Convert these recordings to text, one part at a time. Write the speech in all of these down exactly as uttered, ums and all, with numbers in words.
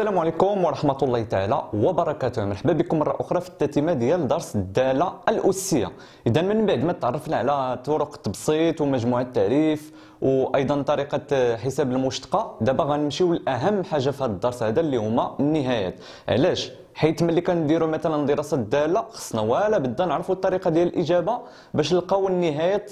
السلام عليكم ورحمه الله تعالى وبركاته. مرحبا بكم مره اخرى في التتمه ديال درس الداله الاسيه. اذا من بعد ما تعرفنا على طرق التبسيط ومجموعه التعريف وايضا طريقه حساب المشتقه، دابا غنمشيو لاهم حاجه في هذا الدرس هذا اللي هما النهايات. علاش؟ حيت ملي كنديروا مثلا دراسه الداله خصنا ولا بدا نعرفوا الطريقه ديال الاجابه باش نلقاو النهايات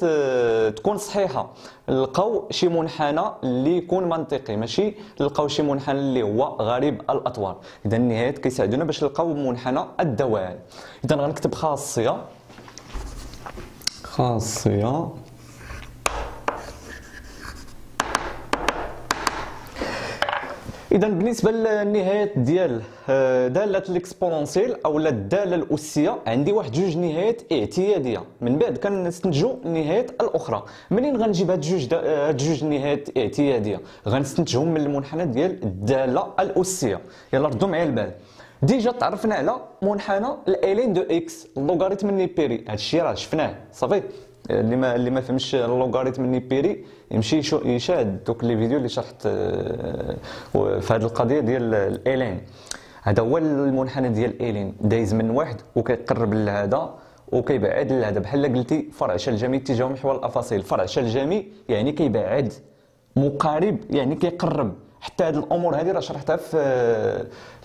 تكون صحيحه، نلقاو شي منحنى اللي يكون منطقي، ماشي نلقاو شي منحنى اللي هو غريب الاطوار. اذا النهايات كيساعدونا باش نلقاو منحنى الدوال. اذا غنكتب خاصيه خاصيه إذا بالنسبة للنهايات ديال دالة الإكسبونونسيال أو الدالة الأسية عندي واحد جوج نهايات اعتيادية، من بعد كنستنتجو النهايات الأخرى. منين غنجيب هاد جوج هاد جوج نهايات اعتيادية؟ غنستنتجهم من المنحنى ديال الدالة الأسية. يلا ردوا معايا البال. ديجا تعرفنا على منحنى الألين دو إكس اللوغاريتم النيبيري، هادشي راه شفناه صافي. اللي ما اللي ما فهمش اللوغاريتم النيبيري يمشي يشاهد دوك لي فيديو اللي شرحت في هذه القضيه ديال الالين. هذا هو المنحنى ديال الالين، دايز من واحد وكيقرب لهذا وكيبعد لهذا، بحال قلتي فرع شلجمي اتجاهه محور الافاصيل. فرع شلجمي يعني كيبعد، مقارب يعني كيقرب. حتى هذه الامور هذه راه شرحتها في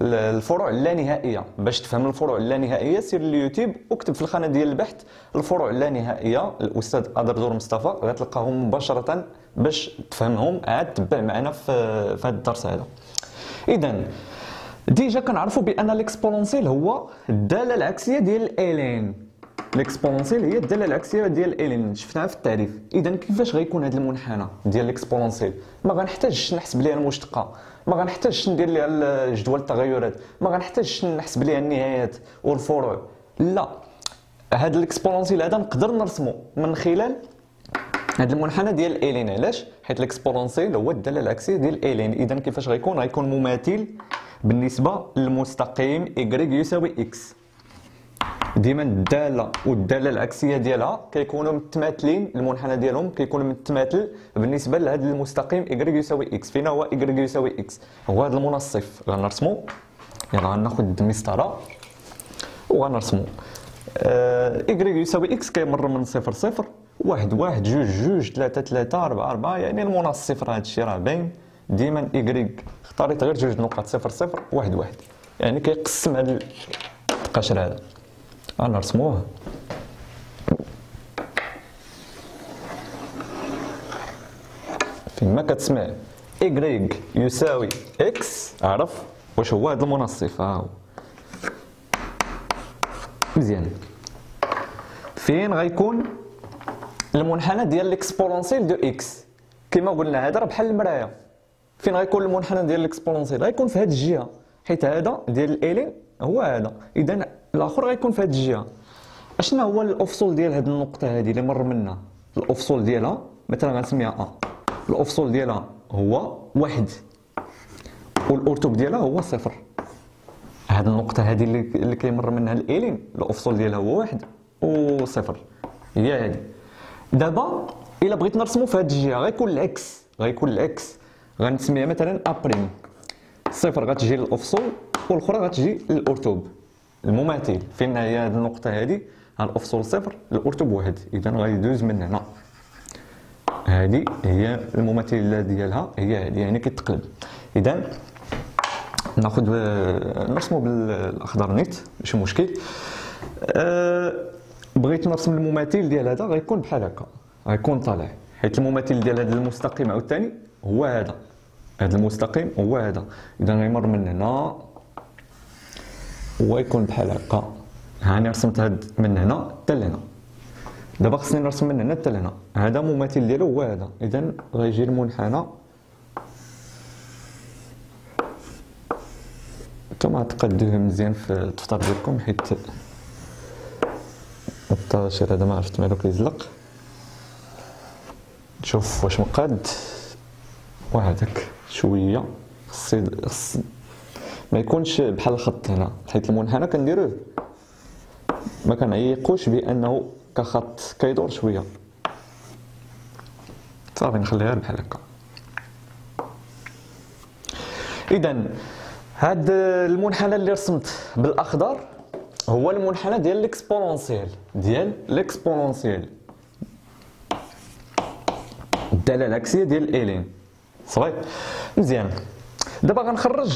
الفروع اللانهائيه. باش تفهم الفروع اللانهائيه سير اليوتيوب وكتب في الخانه ديال البحث الفروع اللانهائيه الاستاذ أدردور مصطفى، غتلقاهم مباشره باش تفهمهم. عاد تبع معنا في هذا الدرس هذا. اذا ديجا كنعرفوا بان الاكسبونونسيال هو الداله العكسيه ديال الالين. الاكسبونونسيال هي الداله العكسيه ديال الين، شفناها في التعريف. اذا كيفاش غيكون هذا المنحنى ديال الاكسبونونسيال؟ ما غنحتاجش نحسب ليها المشتقه، ما غنحتاجش ندير ليها جدول التغيرات، ما غنحتاجش نحسب ليها النهايات والفروع، لا. هذا الاكسبونونسيال هذا نقدر نرسمه من خلال هذا المنحنى ديال الين. علاش؟ حيت الاكسبونونسيال هو الداله العكسيه ديال الين. اذا كيفاش غيكون؟ غيكون مماثل بالنسبه للمستقيم y يساوي اكس. ديما الداله والداله العكسيه ديالها كيكونوا متماثلين، المنحنى ديالهم كيكون متماثل بالنسبه لهذا المستقيم y يساوي x. فينا هو y يساوي x؟ هو هذا المنصف. غنرسمو، يلا غناخذ المسطره وغنرسمو آه y يساوي x كيمر من صفر صفر واحد واحد جوج جوج ثلاثة ثلاثة أربعة أربعة، يعني المنصف راه هادشي راه باين. ديما y اختاريت غير جوج نقط صفر صفر واحد واحد، يعني كيقسم هذا القشر هذا. غنرسموه فيما كتسمع y يساوي x، عرف واش هو هذا المنصف. ها هو مزيان. فين غيكون المنحنى ديال الاكسبونونسيال دو x؟ كما قلنا هذا راه بحال المرايه. فين غيكون المنحنى ديال الاكسبونونسيال؟ غيكون في هذه الجهه، حيت هذا ديال الالين هو هذا. اذا الاخر غيكون في هذه الجهه. اشنا هو الافصول ديال هذه النقطه هذه اللي مر منها؟ الافصول ديالها مثلا غنسميها ا، الافصول ديالها هو واحد والارتب ديالها هو صفر. هذه النقطه هذه اللي كيمر منها الالين الافصول ديالها هو واحد وصفر، هي هذه. دابا الا بغيت نرسمو في هذه الجهه غيكون العكس، غيكون العكس. غنسميها مثلا ا بريم، صفر غتجي للافصول والاخرى غتجي للارتب المماثل. فين هي هذه النقطه هذه؟ الافصول صفر الارتب واحد. اذا غيدوز من هنا، هذه هي المماثله ديالها، هي هذه، يعني كيتقلب. اذا ناخذ نرسمو بالاخضر نيت ماشي مشكل. أه بغيت نرسم المماثل ديال هذا غيكون بحال هكا، غيكون طالع، حيت المماثل ديال هذا المستقيم عاوتاني هو هذا، هذا المستقيم هو هذا. اذا غيمر من هنا ويكون بحال هكا. هاني رسمت هاد من هنا حتى لهنا. دابا خصني نرسم من هنا حتى لهنا. هذا مماثل ديالو هو هذا. اذا غيجي المنحنى، نتوما تقدوه مزيان في الدفتر ديالكم حيت الطاشير هذا ما عرفت مالو كيزلق. نشوف واش مقاد وهذاك شويه خصي ما يكونش بحال الخط هنا، حيت المنحنى كنديروه ما كنعيقوش بانه كخط، كيدور شويه. صافي نخليها بحال هكا. اذا هاد المنحنى اللي رسمت بالاخضر هو المنحنى ديال الاكسبونونسيال ديال الاكسبونونسيال الداله العكسيه ديال الالين صافي. مزيان. دابا غنخرج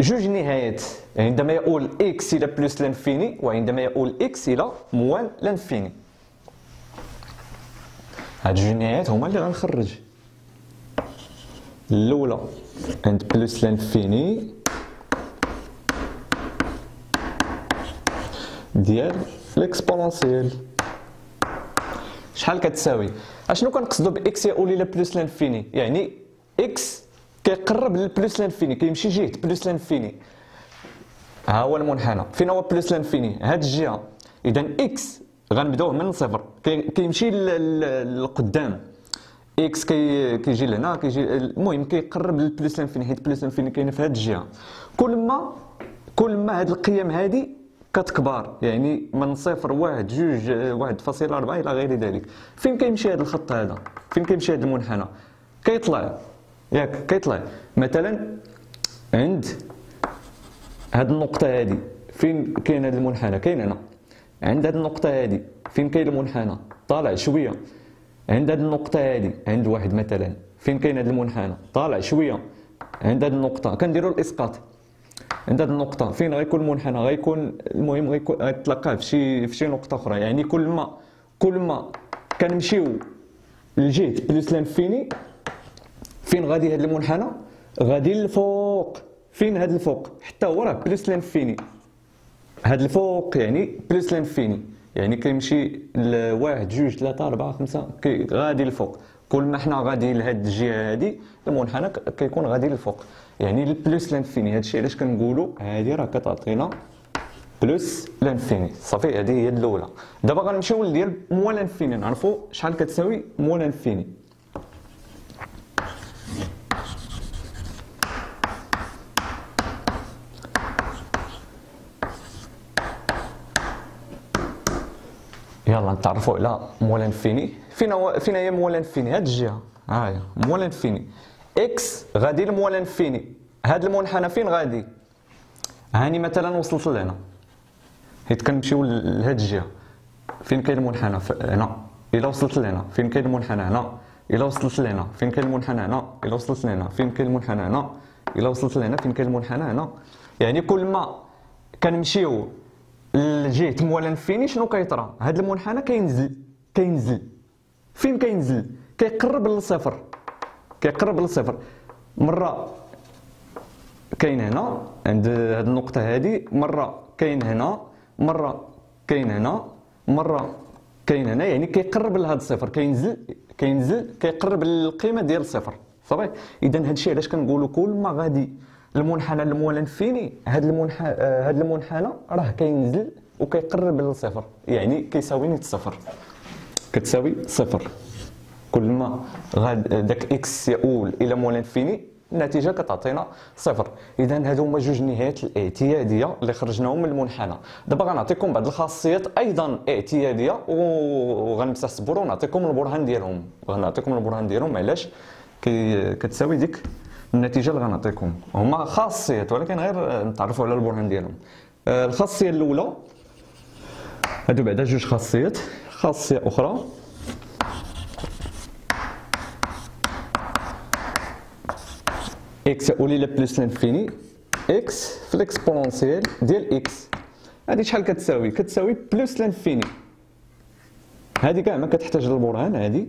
جوج نهايات، عندما يؤول اكس الى بلس لانفيني وعندما يؤول اكس الى موان لانفيني. هاد جوج نهايات هما اللي غنخرج، الاولى عند بلس لانفيني ديال الاكسبونونسيال شحال كتساوي. اشنو كنقصدو باكس يؤول الى بلس لانفيني؟ يعني اكس كيقرب للبلس لانفيني، كيمشي جهه بلس لانفيني. ها هو المنحنى، فين هو بلس لانفيني؟ هاد الجهه. اذا اكس غنبداوه من صفر، كيمشي للقدام، اكس كي كيجي لهنا، كيجي المهم كيقرب للبلس لانفيني حيت بلس لانفيني كاينه في هاد الجهه. كل ما كل ما هاد القيم هادي كتكبر، يعني من صفر واحد جوج واحد فاصلة أربعة إلى غير ذلك. فين كيمشي هاد الخط هذا؟ فين كيمشي هاد المنحنى؟ كيطلع، ياك كيطلع مثلا عند هاد النقطة هادي. فين كاين هاد المنحنى؟ كاين هنا عند هاد النقطة هادي. فين كاين المنحنى؟ طالع شوية عند هاد النقطة هادي، عند واحد مثلا. فين كاين هاد المنحنى؟ طالع شوية عند هاد النقطة. كنديرو الإسقاط عند هاد النقطة. فين غيكون المنحنى؟ غيكون المهم غيكون غيتلقاه في شي في شي نقطة أخرى. يعني كل ما كل ما كنمشيو لجهة بلس لانفيني فين غادي هاد المنحنى؟ غادي للفوق. فين هاد الفوق؟ حتى هو راه بلس لانفيني. هاد الفوق يعني بلس لانفيني، يعني كيمشي لواحد جوج ثلاثة أربعة خمسة غادي للفوق. كل ما حنا غادي لهاد الجهة هادي المنحنى كيكون غادي للفوق، يعني لبلس لانفيني. هادشي علاش كنقولو هادي راه كتعطينا بلس لانفيني صافي. هادي هي الأولى. دابا غنمشيو لديال موان لانفيني، نعرفو شحال كتساوي موان لانفيني. يلا نتعرفوا على موان لانفيني. فين هو فين هي موان لانفيني؟ هاد الجهه، ها هي موان لانفيني. اكس غادي لموان لانفيني. هاد المنحنى فين غادي؟ هاني مثلا وصلت لهنا، حيت كنمشيو لهاد الجهه. فين كاين المنحنى؟ هنا. الا وصلت لهنا فين كاين المنحنى؟ هنا. الا وصلت لهنا فين كاين المنحنى؟ هنا. الا وصلت لهنا فين كاين المنحنى؟ هنا. الا وصلت لهنا فين كاين المنحنى؟ هنا. يعني كل ما كنمشيو لجهة موان لانفيني شنو كيطرى؟ هاد المنحنى كينزل كينزل. فين كينزل؟ كيقرب للصفر، كيقرب للصفر. مرة كاين هنا عند هاد النقطة هادي، مرة كاين هنا، مرة كاين هنا، مرة كاين هنا. يعني كيقرب لهاد الصفر، كينزل كينزل كيقرب للقيمة ديال الصفر صافي. إذا هادشي علاش كنقولو كل ما غادي المنحنى لموان لانفيني هاد المنح هاد المنحنى راه كينزل وكيقرب للصفر، يعني كيساوي نيت الصفر، كتساوي صفر. كل ما غاد داك اكس يؤول الى موان لانفيني النتيجه كتعطينا صفر. اذا هادو هما جوج نهايات الاعتياديه اللي خرجناهم من المنحنى. دابا غنعطيكم بعض الخاصيات ايضا اعتياديه وغنمسح الصبور ونعطيكم البرهان ديالهم. غنعطيكم البرهان ديالهم علاش كتساوي ديك النتيجه اللي غنعطيكم. هما خاصيات ولكن غير نتعرفوا على البرهان ديالهم. الخاصيه الاولى، هادو بعدا جوج خاصيات، خاصيه اخرى اكس يؤول الى بلس لانفيني، اكس في الاكسبونونسيال ديال اكس. هادي شحال كتساوي؟ كتساوي بلس لانفيني. هادي كاع ما كتحتاج للبرهان، هادي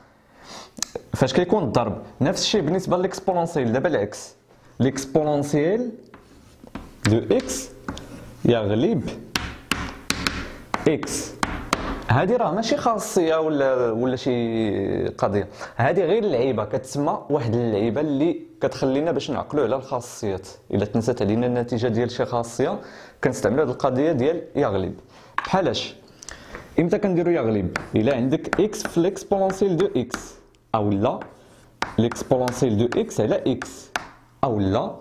فاش كيكون الضرب نفس الشيء بالنسبه للاكسبونونسيال. دابا العكس، الاكسبونونسيال دو اكس يغلب اكس. هذه راه ماشي خاصيه ولا ولا شي قضيه، هذه غير اللعيبه كتسمى واحد اللعيبه اللي كتخلينا باش نعقلوا على الخاصيات. الا تنسات علينا النتيجه ديال شي خاصيه كنستعملوا هذه القضيه ديال يغلب. بحالاش امتى كنديروا يغلب؟ الا عندك اكس في ليكسبونسيل دو اكس اولا ليكسبونسيل دو اكس على اكس اولا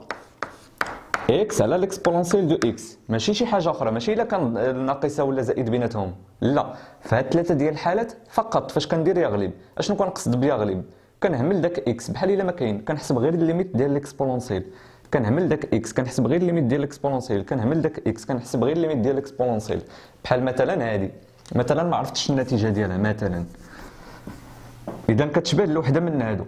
اكس على ليكسبونسيل دو اكس، ماشي شي حاجه اخرى، ماشي الا كان ناقصه ولا زائد بيناتهم، لا. فهاد ثلاثه ديال الحالات فقط فاش كندير يغلب، اشنو كنقصد بيغلب؟ كنهمل داك اكس بحال الا ما كاين، كنحسب غير الليميت ديال ليكسبونسيل، كنهمل داك اكس، كنحسب غير الليميت ديال ليكسبونسيل، كنهمل داك اكس، كنحسب غير الليميت ديال ليكسبونسيل. بحال مثلا هادي، مثلا ما عرفتش النتيجه ديالها مثلا، اذا كتشبه لوحده من هادو.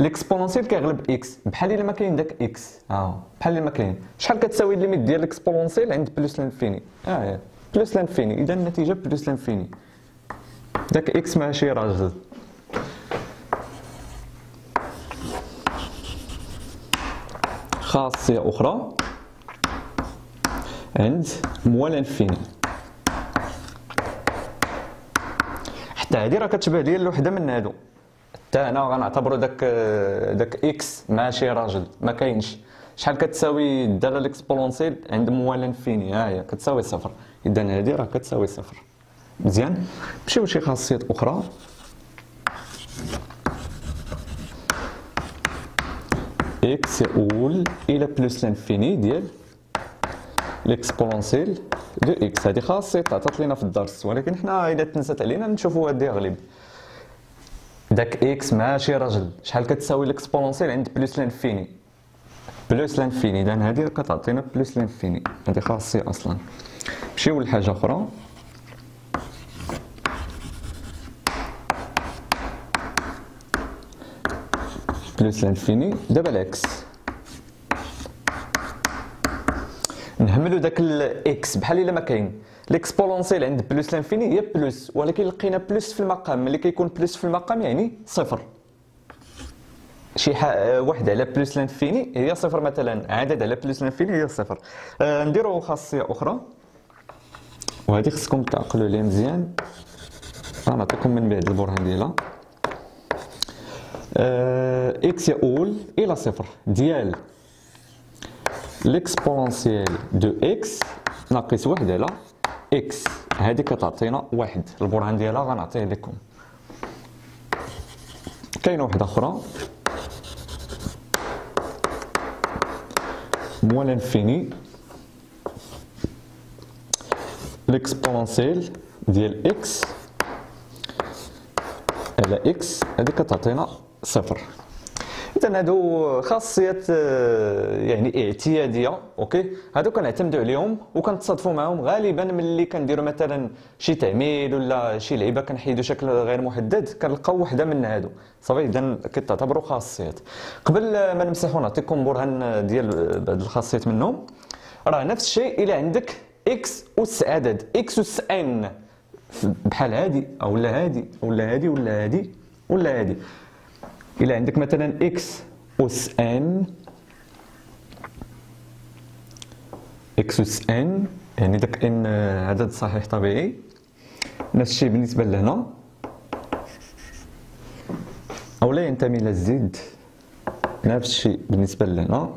ليكسبونسيل كيغلب اكس بحال الا ما كاين داك اكس، ها بحال الا ما كاين. شحال كتساوي الليميت ديال ليكسبونسيل عند بلوس لانفيني؟ اه بلوس لانفيني، اذا النتيجه بلوس لانفيني. داك اكس ماشي راجل. خاصيه اخرى عند موال لانفيني، حتى هذه راه كتشبه ليا لوحده من هادو. حتى هنا غنعتبروا داك داك اكس ماشي راجل، ما كاينش. شحال كتساوي الداله ليكسبونسيل عند موال لانفيني؟ ها هي كتساوي صفر، اذا هذه راه كتساوي صفر. مزيان، نمشيو لشي خاصيات اخرى. اكس يؤول الى بلس لانفيني ديال ليكسبونسيل دو اكس، هذه خاصيه تعطات لينا في الدرس، ولكن حنا الا تنسات علينا نشوفوا هذه غالب. داك اكس ماشي راجل، شحال كتساوي ليكسبونسيل عند بلس لانفيني؟ بلس لانفيني، اذا هذه كتعطينا بلس لانفيني، هذه خاصيه اصلا. نمشيو لحاجه اخرى. بلس لانفيني دابا العكس، نهملو داك الاكس بحال الا ما كاين. ليكسبونسيل عند بلس لانفيني هي بلس، ولكن لقينا بلس في المقام، ملي كيكون بلس في المقام يعني صفر. شي واحد على بلس لانفيني هي صفر، مثلا عدد على بلس لانفيني هي صفر. آه نديرو خاصيه اخرى، وهذه خصكم تعقلوا ليها مزيان، غنعطيكم من بعد البرهان ديالها. آه اكس يؤول الى صفر ديال ليكسبونسيال دو اكس ناقص واحد على اكس، هذه كتعطينا واحد. البرهان ديالها غنعطيه لكم. كاينه وحده اخرى موال لانفيني ليكسبونسيال ديال اكس على اكس، هذه كتعطينا صفر. إذا هادو خاصيات يعني اعتيادية، أوكي؟ هادو كنعتمدو عليهم وكنتصادفو معاهم غالبا ملي كنديرو مثلا شي تعميل ولا شي لعيبة كنحيدو شكل غير محدد، كنلقاو وحدة من هادو، صافي؟ إذا كتعتبرو خاصيات. قبل ما نمسحو نعطيكم برهان ديال بعض الخاصيات منهم. راه نفس الشيء إلا عندك إكس أس عدد، إكس أس إن بحال هادي أولا هادي أولا هادي ولا هادي ولا هادي. إلا عندك مثلا إكس أس إن، إكس أس إن يعني داك إن عدد صحيح طبيعي. نفس الشيء بالنسبة لهنا، أو لا ينتمي إلى الزد. نفس الشيء بالنسبة لهنا،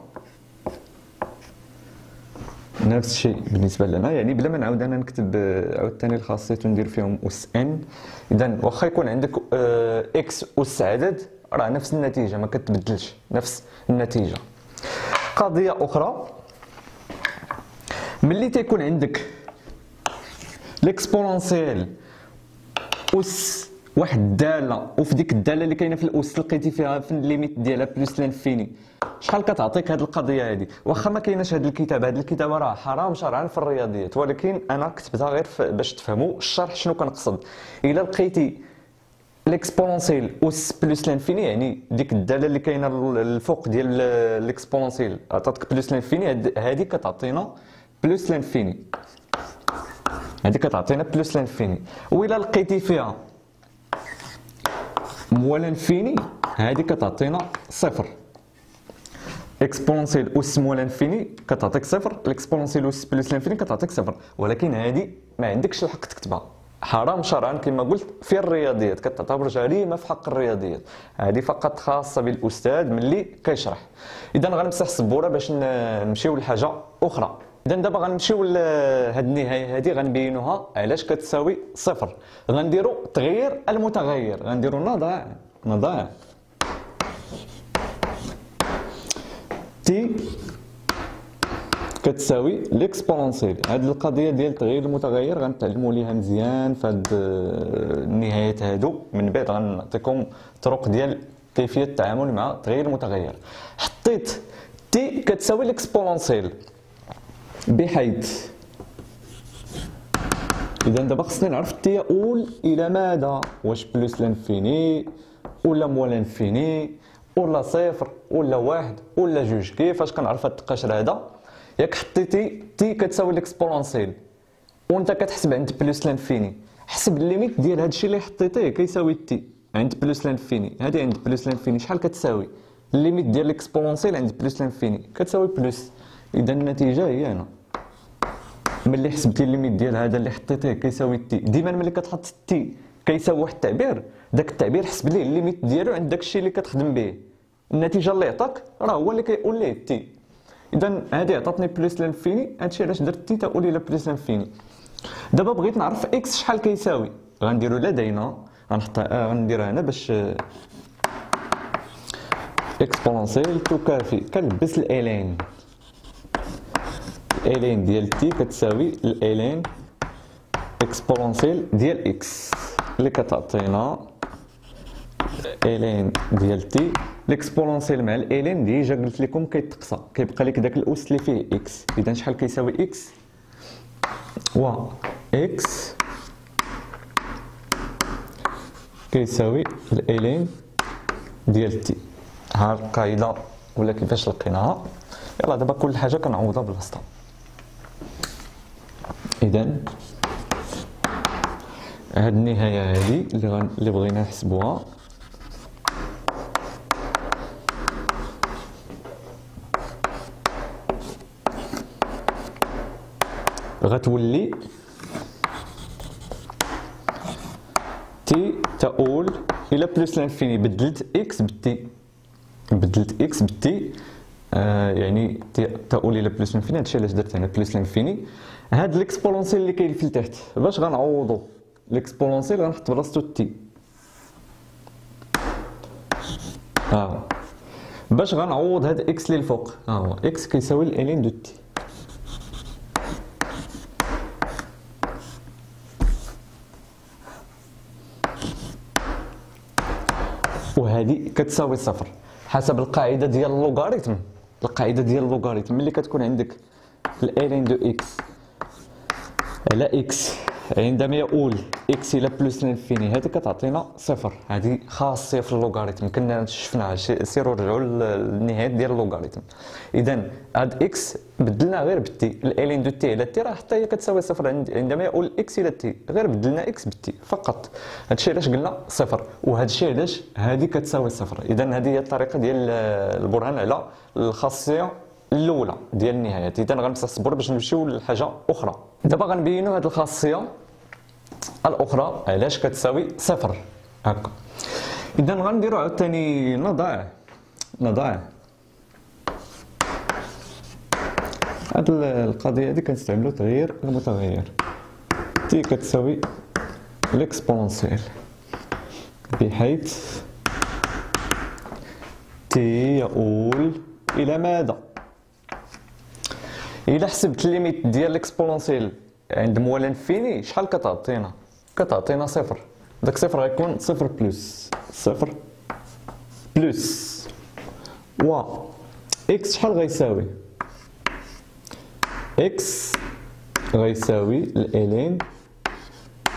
نفس الشيء بالنسبة لهنا، يعني بلا ما نعاود أنا نكتب عاوتاني الخاصيات وندير فيهم أس إن. إذا واخا يكون عندك إكس أس عدد راه نفس النتيجه، ما كتبدلش، نفس النتيجه. قضيه اخرى، ملي تيكون عندك ليكسبونسيال اس واحد الداله وفي ديك الداله اللي كاينه في الاس لقيتي فيها في الليميت ديالها بلس لانفيني، شحال كتعطيك هذه القضيه هذه؟ واخا ما كايناش هذا الكتاب، هذا الكتاب راه حرام شرعا في الرياضيات، ولكن انا كتبتها غير باش تفهموا الشرح شنو كنقصد. الا لقيتي ليكسبونسيل أس بلس لانفيني يعني ديك الدالة اللي كاينة الفوق ديال ليكسبونسيل عطاتك بلس لانفيني، هذه كتعطينا بلس لانفيني، هذه كتعطينا بلس لانفيني. وإلا لقيتي فيها موال لانفيني هذه كتعطينا صفر. اكسبونسيل أس موال لانفيني كتعطيك صفر، ليكسبونسيل أس بلس لانفيني كتعطيك صفر، ولكن هذه ما عندكش الحق تكتبها، حرام شرعا كما قلت في الرياضيات، كتعتبر جريمه في حق الرياضيات. هذه فقط خاصه بالاستاذ ملي كيشرح. اذا غنمسح السبوره باش نمشيو لحاجه اخرى. اذا دابا غنمشيو لهاد النهايه هذه غنبينوها علاش كتساوي صفر. غنديروا تغيير المتغير، غنديروا نضاع نضاع تي كتساوي ليكسبونسيل. هاد القضيه ديال تغيير المتغير غنتعلموا ليها مزيان في هاد النهايات هادو، من بعد غنعطيكم طرق ديال كيفيه التعامل مع تغيير المتغير. حطيت تي كتساوي ليكسبونسيل بحيث اذا دابا خصني نعرف تي يؤول الى ماذا، واش بلس لانفيني ولا موا لانفيني ولا صفر ولا واحد ولا جوج. كيفاش كنعرف هاد القشر هذا؟ ياك حطيتي تي كتساوي ليكسبونسيل وانت كتحسب عند بلس لانفيني، حسب الليميت ديال هادشي اللي حطيتيه كيساوي تي عند بلس لانفيني. هادي عند بلس لانفيني شحال كتساوي؟ الليميت ديال ليكسبونسيل عند بلس لانفيني كتساوي بلس. اذا النتيجه هي هنا، ملي حسبتي الليميت ديال هذا اللي حطيتيه كيساوي تي. ديما ملي كتحط تي كيساوي واحد التعبير، داك التعبير حسب ليه الليميت ديالو عند داكشي اللي كتخدم به. النتيجه اللي عطاك راه هو اللي كيقول ليه تي. إذا هذه عطاتني بلس لانفيني، هادشي علاش درت تي تأول إلى بلس لانفيني. دابا بغيت نعرف إكس شحال كيساوي، غنديرو لدينا غنحطها غنديرها هنا باش إكسبونسيل تكافي، كنلبس الإلين الإلين ديال تي كتساوي الإلين إكسبونسيل ديال إكس اللي كتعطينا إلين ديال تي. ليكسبونسيل مع الالين ديجا قلت لكم كيتقصى، كيبقى لك داك الاس اللي فيه اكس. اذا شحال كيساوي اكس؟ و اكس كيساوي الالين ديال تي. ها القاعده ولا كيفاش لقيناها. يلا دابا كل حاجه كنعوضها بالوسطى. اذا هاد النهايه هادي اللي غن... اللي بغينا نحسبوها غتولي تي تؤول الى بلس لانفيني. بدلت اكس بالتي، بدلت اكس بالتي آه يعني تي تؤول الى بلس لانفيني. هادشي علاش درت هنا بلس لانفيني. هاد ليكسبونسيل اللي كاين في التحت باش غنعوضو ليكسبونسيل غنحط بلاصتو تي. ها آه. باش غنعوض هاد اكس اللي الفوق، ها آه. هو اكس كيساوي الالين دو تي. وهذه كتساوي صفر حسب القاعده ديال اللوغاريتم. القاعده ديال اللوغاريتم ملي كتكون عندك الالين دو اكس على اكس عندما يؤول اكس الى بلس لانفيني، هذه كتعطينا صفر. هذه خاصه في اللوغاريتم كنا شفناها. سيروا رجعوا للنهايات ديال اللوغاريتم. اذا هاد اكس بدلنا غير بتي، الالين دو تي على تي راه حتى هي كتساوي صفر عندما يؤول اكس الى تي، غير بدلنا اكس بتي فقط. هادشي علاش قلنا صفر، وهادشي علاش هذه كتساوي صفر. اذا هذه هي الطريقه ديال البرهان على الخاصيه الاولى ديال النهايات. اذا غنمسح الصبور باش نمشيو لحاجه اخرى. دابا غنبينوا هاد الخاصيه الاخرى علاش كتساوي صفر هكا. اذا غنديروا عاوتاني نضع نضع هاد القضيه هادي كنستعملوا تغيير المتغير. تي كتساوي ليكسبونسيل بحيث تي يؤول الى ماذا. إذا حسبت الليميت ديال ليكسبونسيل عند موا لانفيني شحال كتعطينا؟ كتعطينا صفر. داك صفر غيكون صفر بلس صفر بلس و اكس شحال غيساوي؟ اكس غيساوي الالين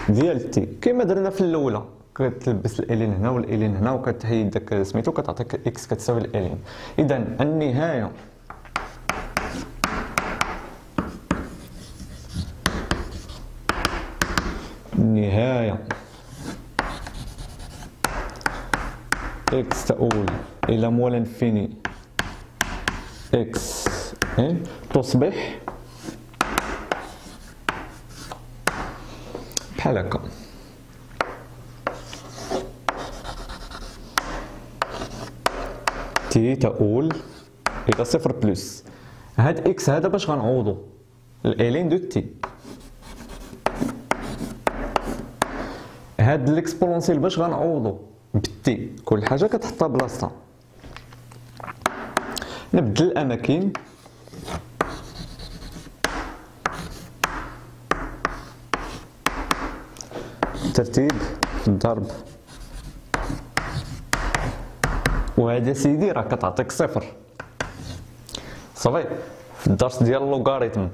ديال تي كما درنا في الاولى. كتلبس الالين هنا والالين هنا وكتحيد داك سميتو كتعطيك اكس كتساوي الالين. اذا النهايه النهاية إكس تؤول إلى موا لانفيني إكس تصبح بحال هكا. تي تقول الى صفر بلس هاد اكس هذا باش غنعوضو الالين دو تي، هاد الاكسبونسيل باش غنعوضو بالتي، كل حاجه كتحطها بلاصتها. نبدل الاماكن، ترتيب الضرب، وهذا سيدي راه كتعطيك صفر. صافي في الدرس ديال اللوغاريتم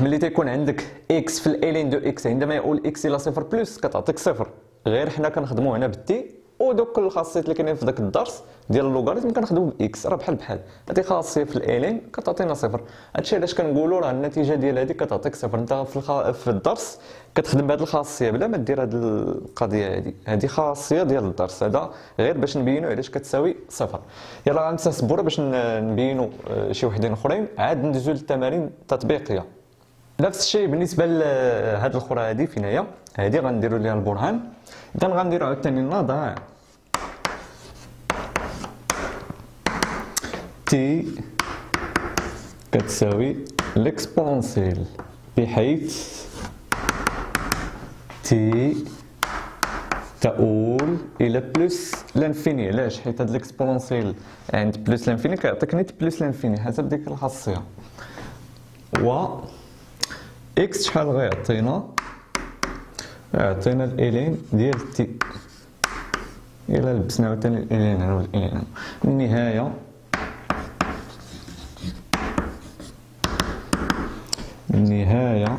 ملي تيكون عندك اكس في الالين دو اكس عندما يقول اكس الى صفر بلس كتعطيك صفر، غير حنا كنخدمو هنا بالتي، ودوك الخاصيات اللي كاينين في داك الدرس ديال اللوغاريتم كنخدمو باكس راه بحال بحال. هادي خاصيه في الالين كتعطينا صفر، هادشي علاش كنقولوا راه النتيجه ديال هادي كتعطيك صفر. انت في الخ... في الدرس كتخدم بهاد الخاصيه بلا ما دير هاد القضيه هادي، هادي خاصيه ديال الدرس هذا غير باش نبينو علاش كتساوي صفر. يلا غنتصبروا باش نبينو شي وحدين اخرين، عاد ندوزو للتمارين التطبيقيه. نفس الشيء بالنسبه لهاد الخرى هادي فين هي، هادي غنديروا ليها البرهان. إذا غنديرو عاوتاني نضع تي كتساوي الإكسبونسيل، بحيث تي تؤول إلى بلس لانفيني. علاش؟ حيت هاد الإكسبونسيل عند بلس لانفيني كيعطيك نيت بلس لانفيني حسب ديك الخاصية، و إكس شحال غيعطينا؟ عطينا الالين ديال تي. الى لبسنا عاوتاني الالين هنا والالين، النهايه النهايه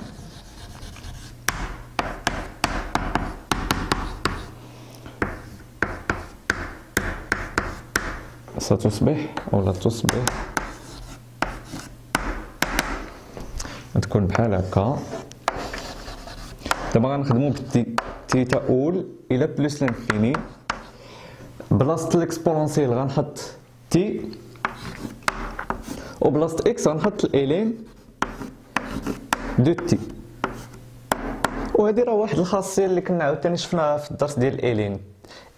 ستصبح او لا تصبح تكون بحال هكا. دابا غنخدمو بالتي، تي تؤول الى بلس لانفيني، بلاصة الاكسبونسيل غنحط تي، وبلاصة اكس غنحط الالين دو تي. وهذه راه واحد الخاصية اللي كنا عاوتاني شفناها في الدرس ديال الالين،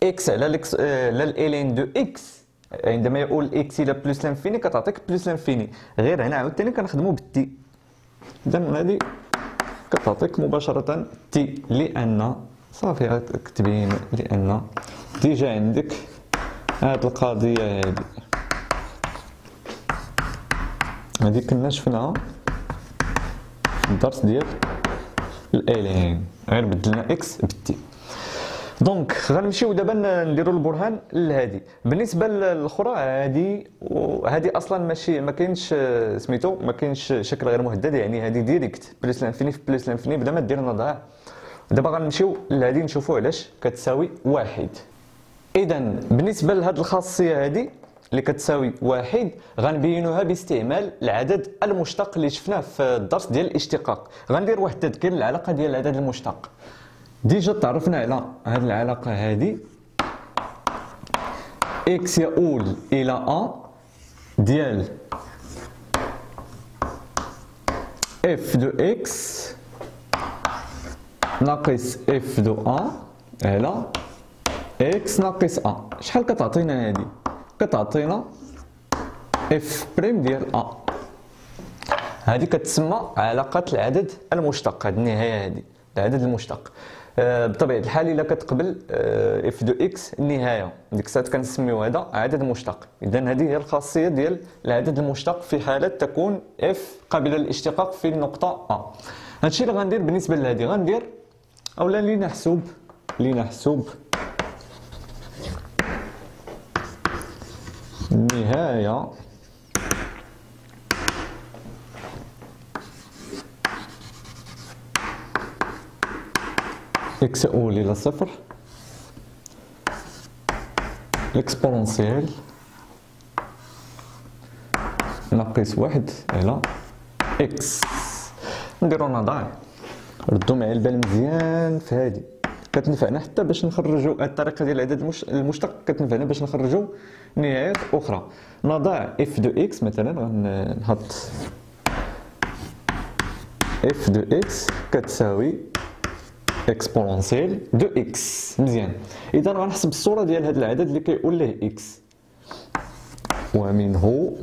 اكس على الاكس على الالين دو اكس عندما يقول اكس الى بلس لانفيني كتعطيك بلس لانفيني، غير هنا عاوتاني كنخدمو بالتي. إذا هذه كتعطيك مباشرة تي، لأن صافي كتبين لأن ديجا عندك هاد القضية هادي، هادي كنا شفناها في الدرس ديال الألين، غير بدلنا إكس بالتي. دونك غنمشيو دابا نديرو البرهان لهادي. بالنسبه للاخرى هادي، وهادي اصلا ماشي ما كاينش سميتو، ما كاينش شكل غير مهدد، يعني هادي ديريكت بلس لانفيني في بلس لانفيني بلا ما دير نضاع. دابا غنمشيو لهادي نشوفو علاش كتساوي واحد. اذا بالنسبه لهاد الخاصيه هادي اللي كتساوي واحد غنبينوها باستعمال العدد المشتق اللي شفناه في الدرس ديال الاشتقاق. غندير واحد التذكير للعلاقه ديال العدد المشتق. ديجا تعرفنا على هاد العلاقة هادي، إكس يؤول إلى أ ديال إف دو إكس ناقص إف دو أ على إكس ناقص أ. شحال كتعطينا هادي؟ كتعطينا إف بريم ديال أ. هادي كتسمى علاقة العدد المشتق، هاد النهاية هادي العدد المشتق. بطبيعه الحال الا كتقبل اف دو اكس النهايه ديك الساعه كنسميو هذا عدد مشتق. اذا هذه هي الخاصيه ديال العدد المشتق في حاله تكون اف قابله للاشتقاق في النقطه ا. هادشي اللي غندير بالنسبه لهذه، غندير اولا لنحسب لنحسب النهايه إكس أول إلى صفر، الإكسبونسيال ناقص واحد على إكس. نديرو نضاع، ردو معايا البال مزيان في هادي، كتنفعنا حتى باش نخرجو الطريقة ديال العدد المشتق، كتنفعنا باش نخرجو نهايات أخرى. نضاع إف دو إكس مثلا، غنحط إف دو إكس كتساوي اكسبونونسيال دو اكس. مزيان، اذا غنحسب الصوره ديال هذا العدد اللي كيقول ليه اكس، ومنه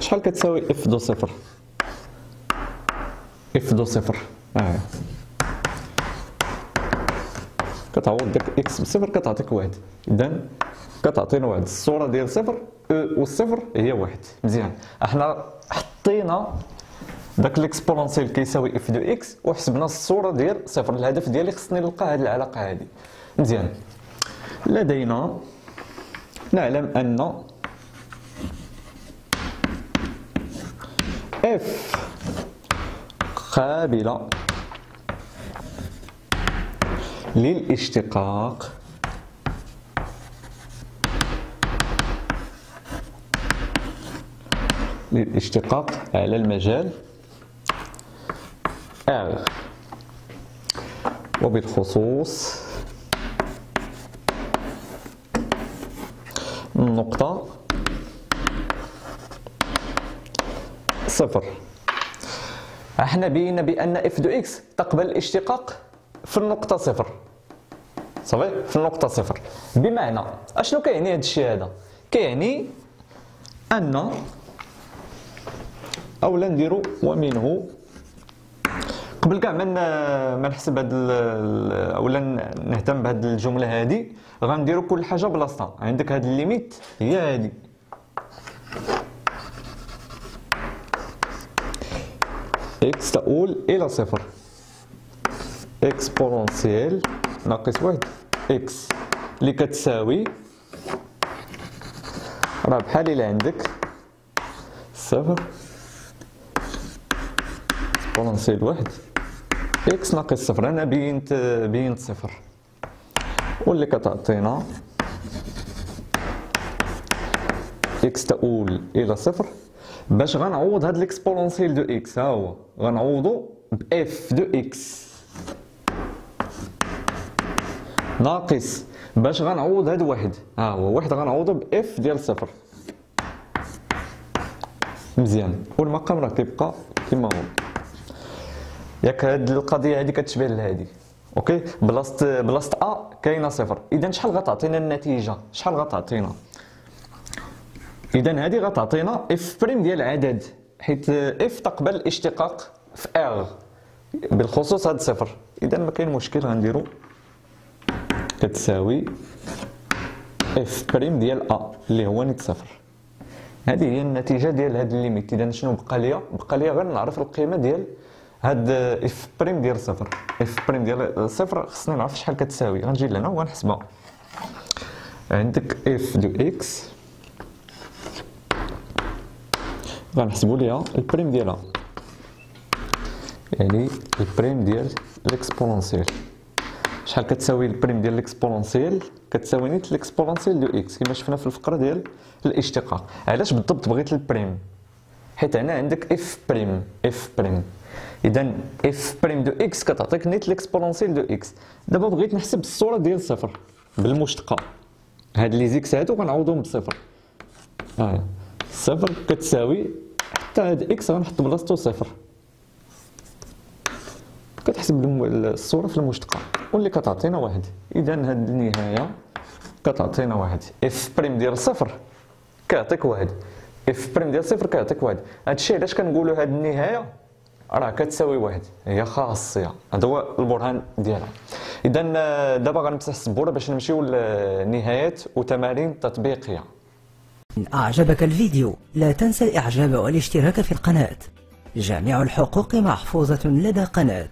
شحال كتساوي اف دو صفر، اف دو صفر اه كتعوض داك اكس بصفر كتعطيك واحد، اذا كتعطينا واحد الصوره ديال صفر او والصفر هي واحد. مزيان، احنا حطينا داك ليكسبونونسيال كيساوي اف دو اكس وحسبنا الصوره ديال صفر. الهدف ديالي خصني نلقى هاد العلاقه هادي. مزيان، لدينا نعلم ان اف قابله للاشتقاق للاشتقاق على المجال R، وبالخصوص النقطة صفر. احنا بينا بأن اف دو اكس تقبل الاشتقاق في النقطة صفر، صحيح؟ في النقطة صفر، بمعنى اشنو كيعني هاد الشيء هذا؟ كيعني أن أولا نديرو ومنه قبل كاع من ما نحسب هاد اولا نهتم بهاد الجمله هادي، غنديرو كل حاجه بلاصتها. عندك هاد الليميت هي هادي، اكس تؤول الى صفر، اكسبونونسيال ناقص واحد اكس اللي كتساوي راه بحال الا عندك صفر اكسبونونسيال واحد اكس ناقص صفر. انا بينت بينت صفر، واللي كتعطينا اكس تؤول الى صفر. باش غنعوض هاد ليكسبونونسيال دو اكس، ها هو غنعوضو باف دو اكس ناقص، باش غنعوض هاد واحد، ها هو واحد غنعوضو باف ديال صفر. مزيان، والمقام راه كيبقى كيما هو. ياك هاد القضيه هادي كتشبه لهادي، اوكي. بلاصه بلاصه ا كاينه صفر، اذا شحال غتعطينا النتيجه؟ شحال غتعطينا؟ اذا هادي غتعطينا اف بريم ديال العدد، حيت اف تقبل الاشتقاق في ار بالخصوص هاد صفر. اذا ما كاين مشكل، غنديرو كتساوي اف بريم ديال ا اللي هو نيت صفر. هذه هي النتيجه ديال هاد الليميت. اذا شنو بقى ليا؟ بقى ليا غير نعرف القيمه ديال هاد اف بريم ديال صفر. اف بريم ديال صفر خصني نعرف شحال كتساوي، غنجي لهنا وغنحسبها. عندك اف دو اكس غنحسبو ليها البريم ديالها، يعني البريم ديال الاكسبونونسيال. شحال كتساوي البريم ديال الاكسبونونسيال؟ كتساوي نيت الاكسبونونسيال دو اكس كما شفنا في الفقره ديال الاشتقاق. علاش بالضبط بغيت البريم؟ حيت هنا عندك اف بريم اف بريم اذا اف بريم دو اكس كتعطيك نيت ليكسبونونسيال دو اكس. دابا بغيت نحسب الصوره ديال صفر بالمشتقه، هاد لي زيكس هادو غنعوضهم بصفر. اه صفر كتساوي حتى هاد اكس غنحط بلاصتو صفر، كتحسب الصوره في المشتقه واللي كتعطينا واحد. اذا هاد النهايه كتعطينا واحد. اف بريم ديال صفر كيعطيك واحد، اف بريم ديال صفر كيعطيك واحد. هادشي علاش كنقولوا هاد النهايه راه كتساوي واحد، هي خاصيه، هذا هو البرهان ديالها. اذا دابا غنمسح السبوره باش نمشيو لنهايات وتمارين تطبيقيه. ان اعجبك الفيديو لا تنسى الاعجاب والاشتراك في القناه. جميع الحقوق محفوظه لدى قناه.